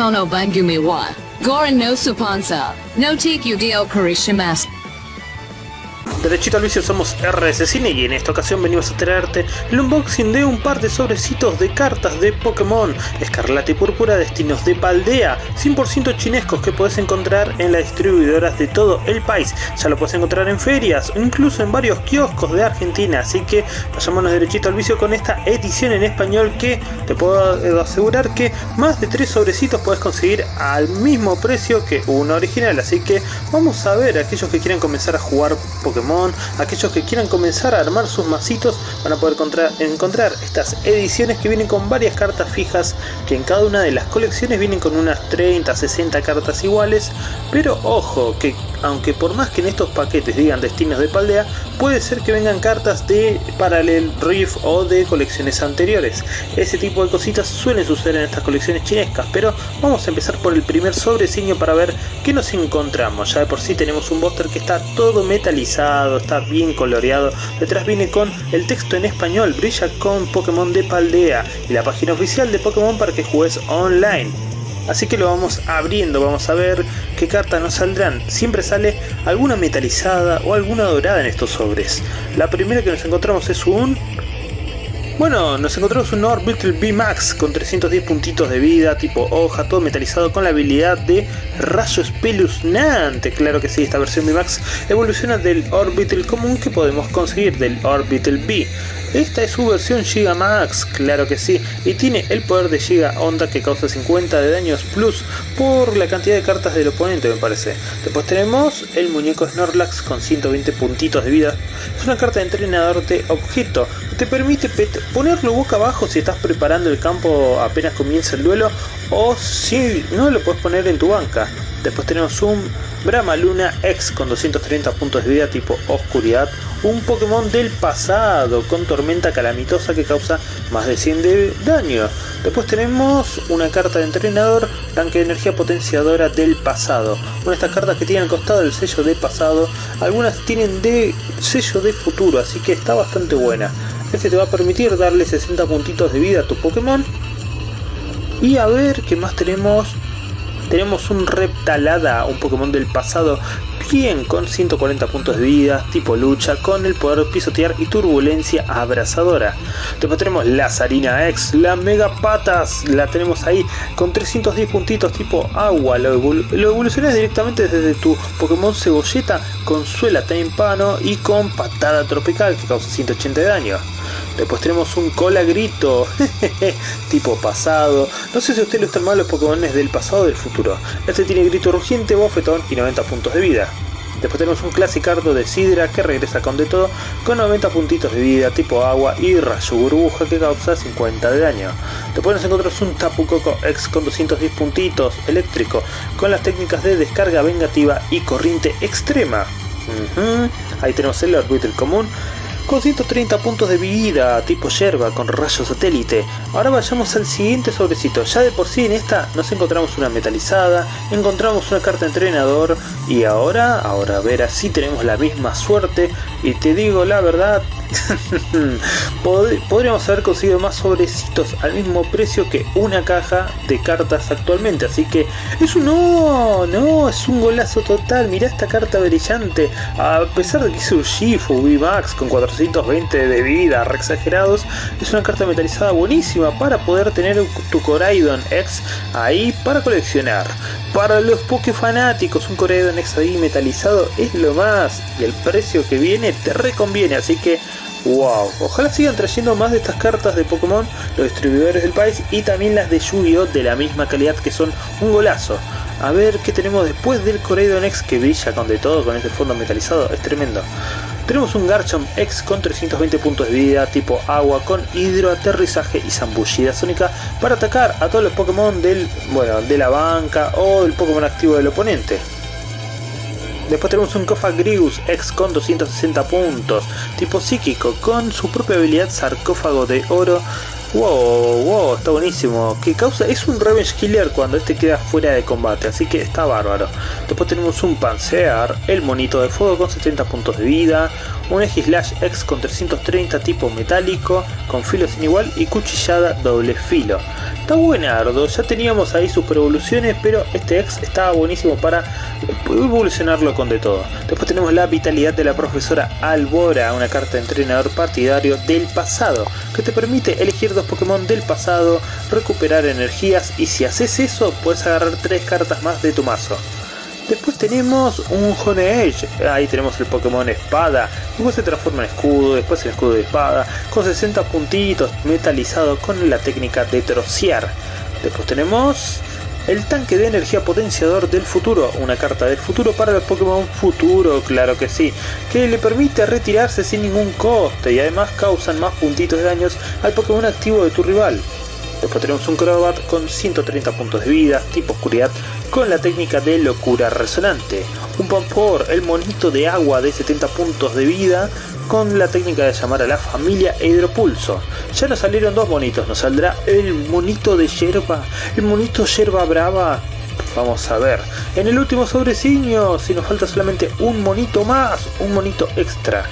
Kono Bagumiwa, Goran no Supansa, no TQDO Kurishimasu. Derechito al vicio, somos RS Cine y en esta ocasión venimos a traerte el unboxing de un par de sobrecitos de cartas de Pokémon Escarlata y Púrpura, destinos de Paldea, 100% chinescos, que podés encontrar en las distribuidoras de todo el país. Ya lo podés encontrar en ferias o incluso en varios kioscos de Argentina, así que pasémonos derechito al vicio con esta edición en español que te puedo asegurar que más de 3 sobrecitos podés conseguir al mismo precio que uno original, así que vamos a ver. Aquellos que quieran comenzar a jugar Pokémon, aquellos que quieran comenzar a armar sus macitos, van a poder encontrar estas ediciones que vienen con varias cartas fijas, que en cada una de las colecciones vienen con unas 30, 60 cartas iguales. Pero ojo, que aunque por más que en estos paquetes digan destinos de Paldea, puede ser que vengan cartas de Parallel Rift o de colecciones anteriores. Ese tipo de cositas suelen suceder en estas colecciones chinescas, pero vamos a empezar por el primer sobreciño para ver qué nos encontramos. Ya de por sí tenemos un bóster que está todo metalizado, está bien coloreado, detrás viene con el texto en español: brilla con Pokémon de Paldea, y la página oficial de Pokémon para que juegues online. Así que lo vamos abriendo, vamos a ver qué cartas nos saldrán. Siempre sale alguna metalizada o alguna dorada en estos sobres. La primera que nos encontramos es un... Bueno, nos encontramos un Orbital VMAX con 310 puntitos de vida, tipo hoja, todo metalizado, con la habilidad de Rayo Espeluznante. Claro que sí, esta versión VMAX evoluciona del Orbital común que podemos conseguir, del Orbital V. Esta es su versión Giga Max, claro que sí, y tiene el poder de Giga Onda que causa 50 de daños plus por la cantidad de cartas del oponente, me parece. Después tenemos el muñeco Snorlax con 120 puntitos de vida. Es una carta de entrenador de objeto que te permite ponerlo boca abajo si estás preparando el campo apenas comienza el duelo, o si no, lo puedes poner en tu banca. Después tenemos un Brahmaluna X con 230 puntos de vida, tipo oscuridad, un Pokémon del pasado con tormenta calamitosa que causa más de 100 de daño. Después tenemos una carta de entrenador, tanque de energía potenciadora del pasado. Una de estas cartas que tienen al costado el sello de pasado, algunas tienen de sello de futuro, así que está bastante buena. Este te va a permitir darle 60 puntitos de vida a tu Pokémon. Y a ver qué más tenemos. Tenemos un Reptalada, un Pokémon del pasado, bien con 140 puntos de vida, tipo lucha, con el poder pisotear y turbulencia abrasadora. Después tenemos la Lazarina X, la Mega Patas, la tenemos ahí con 310 puntitos tipo agua. Lo evolucionas directamente desde tu Pokémon Cebolleta, con suela Tempano y con patada tropical que causa 180 de daño. Después tenemos un Colagrito tipo pasado. No sé si a usted le gustan más los Pokémon del pasado o del futuro. Este tiene grito rugiente, bofetón y 90 puntos de vida. Después tenemos un Classicardo de Sidra que regresa con de todo, con 90 puntitos de vida, tipo agua, y rayo burbuja que causa 50 de daño. Después nos encontramos un Tapu Koko X con 210 puntitos, eléctrico, con las técnicas de descarga vengativa y corriente extrema. Ahí tenemos el Orbital común con 130 puntos de vida, tipo yerba, con rayo satélite. Ahora vayamos al siguiente sobrecito. Ya de por sí en esta nos encontramos una metalizada, encontramos una carta entrenador, y ahora a ver si tenemos la misma suerte. Y te digo la verdad, podríamos haber conseguido más sobrecitos al mismo precio que una caja de cartas actualmente. Así que es un... No, es un golazo total. Mirá esta carta brillante. A pesar de que es un Shifu VMAX con 420 de vida, re exagerados, es una carta metalizada buenísima para poder tener tu Coraidon X ahí para coleccionar. Para los Poké fanáticos, un Coraidon X ahí metalizado es lo más, y el precio que viene te reconviene. Así que wow, ojalá sigan trayendo más de estas cartas de Pokémon los distribuidores del país, y también las de Yu-Gi-Oh de la misma calidad, que son un golazo. A ver qué tenemos después del Coraidon X, que brilla con de todo, con este fondo metalizado, es tremendo. Tenemos un Garchomp X con 320 puntos de vida, tipo agua, con hidroaterrizaje y zambullida sónica para atacar a todos los Pokémon de la banca o el Pokémon activo del oponente. Después tenemos un Cofagrius X con 260 puntos, tipo psíquico, con su propia habilidad sarcófago de oro. Wow, está buenísimo. Que causa... es un Revenge Killer cuando este queda fuera de combate, así que está bárbaro. Después tenemos un Pansear, el monito de fuego, con 70 puntos de vida, un X/X con 330 tipo metálico, con filo sin igual y cuchillada doble filo. Está buenardo, ya teníamos ahí sus evoluciones, pero este X estaba buenísimo para evolucionarlo con de todo. Después tenemos la vitalidad de la profesora Albora, una carta de entrenador partidario del pasado, que te permite elegir dos Pokémon del pasado, recuperar energías y si haces eso puedes agarrar 3 cartas más de tu mazo. Después tenemos un Honedge, ahí tenemos el Pokémon Espada, después se transforma en escudo, después en escudo de espada, con 60 puntitos, metalizado con la técnica de trocear. Después tenemos el tanque de energía potenciador del futuro, una carta del futuro para el Pokémon Futuro, claro que sí, que le permite retirarse sin ningún coste y además causan más puntitos de daños al Pokémon activo de tu rival. Después tenemos un Crobat con 130 puntos de vida, tipo oscuridad, con la técnica de locura resonante. Un Pampor, el monito de agua de 70 puntos de vida, con la técnica de llamar a la familia Hidropulso. Ya nos salieron dos monitos, nos saldrá el monito de yerba, el monito yerba brava. Vamos a ver, en el último sobreciño, si nos falta solamente un monito más, un monito extra.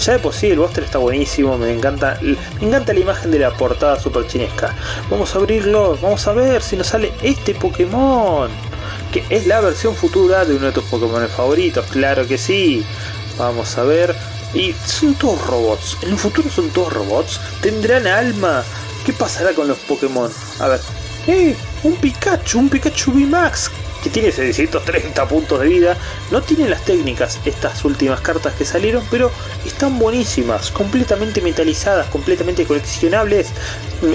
Ya de por sí el booster está buenísimo, me encanta la imagen de la portada super chinesca. Vamos a abrirlo, vamos a ver si nos sale este Pokémon, que es la versión futura de uno de tus Pokémon favoritos, claro que sí. Vamos a ver, y son todos robots, en un futuro son todos robots, tendrán alma. ¿Qué pasará con los Pokémon? A ver, un Pikachu VMAX, que tiene 630 puntos de vida. No tiene las técnicas estas últimas cartas que salieron, pero están buenísimas, completamente metalizadas, completamente coleccionables.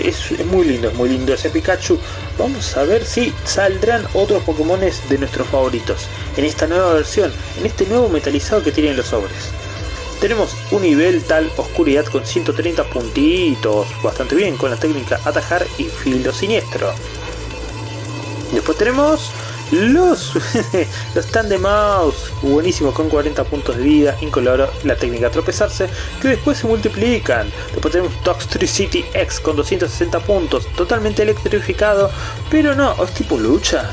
Es muy lindo ese Pikachu. Vamos a ver si saldrán otros Pokémones de nuestros favoritos en esta nueva versión, en este nuevo metalizado que tienen los sobres. Tenemos un nivel tal oscuridad con 130 puntitos, bastante bien, con la técnica atajar y filo siniestro. Después tenemos los Tandemouse, buenísimo, con 40 puntos de vida, incoloro, la técnica tropezarse, que después se multiplican. Después tenemos Toxtricity X con 260 puntos, totalmente electrificado, pero no, es tipo lucha.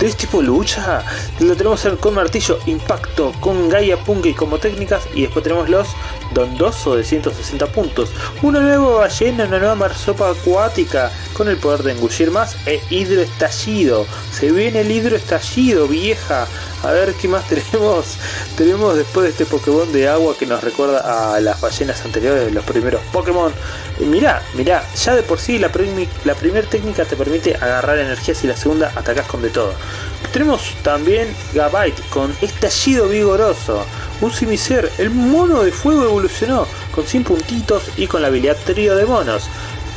Es tipo lucha, lo tenemos con martillo, impacto, con Gaia Punky y como técnicas. Y después tenemos los Dondozo de 160 puntos, una nueva ballena, una nueva marsopa acuática con el poder de engullir más e hidroestallido. Se viene el hidroestallido, vieja. A ver qué más tenemos. Tenemos después de este Pokémon de agua que nos recuerda a las ballenas anteriores de los primeros Pokémon. Mirá, ya de por sí la primera técnica te permite agarrar energías y la segunda atacás con de todo. Tenemos también Gabite con estallido vigoroso. Un Simicer, el mono de fuego evolucionó con 100 puntitos y con la habilidad trío de monos,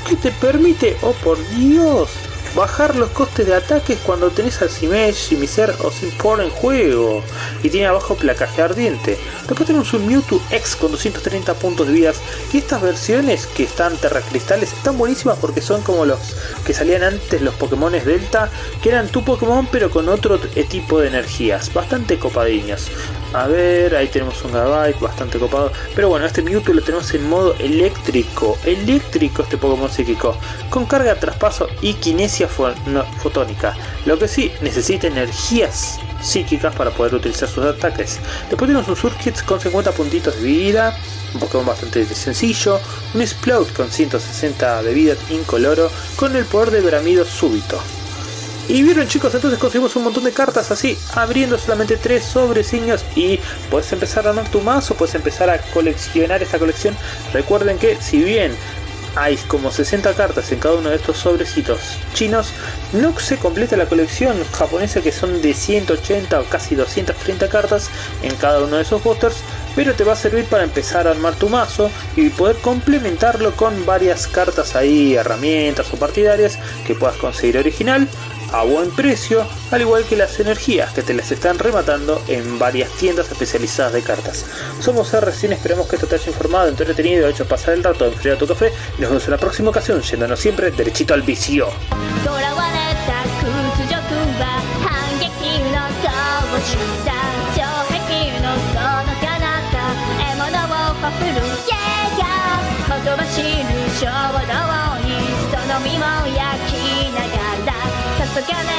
que te permite, oh por Dios, bajar los costes de ataques cuando tenés al Simesh, Simicer o Simpor en juego, y tiene abajo placaje ardiente. Después tenemos un Mewtwo X con 230 puntos de vida, y estas versiones que están terracristales están buenísimas porque son como los que salían antes, los Pokémones Delta, que eran tu Pokémon pero con otro tipo de energías, bastante copadiños. A ver, ahí tenemos un Gabite bastante copado, pero bueno, este Mewtwo lo tenemos en modo eléctrico este Pokémon psíquico, con carga, traspaso y kinesia fotónica, lo que sí, necesita energías psíquicas para poder utilizar sus ataques. Después tenemos un Surkit con 50 puntitos de vida, un Pokémon bastante sencillo, un Splot con 160 de vida incoloro, con el poder de bramido súbito. Y vieron chicos, entonces conseguimos un montón de cartas así, abriendo solamente 3 sobreciños, y puedes empezar a armar tu mazo, puedes empezar a coleccionar esta colección. Recuerden que si bien hay como 60 cartas en cada uno de estos sobrecitos chinos, no se completa la colección japonesa, que son de 180 o casi 230 cartas en cada uno de esos boosters, pero te va a servir para empezar a armar tu mazo y poder complementarlo con varias cartas ahí, herramientas o partidarias que puedas conseguir original a buen precio, al igual que las energías que te las están rematando en varias tiendas especializadas de cartas. Somos R100, esperamos que esto te haya informado, entretenido, hecho pasar el rato, enfriar tu café. Nos vemos en la próxima ocasión, yéndonos siempre derechito al vicio. Together.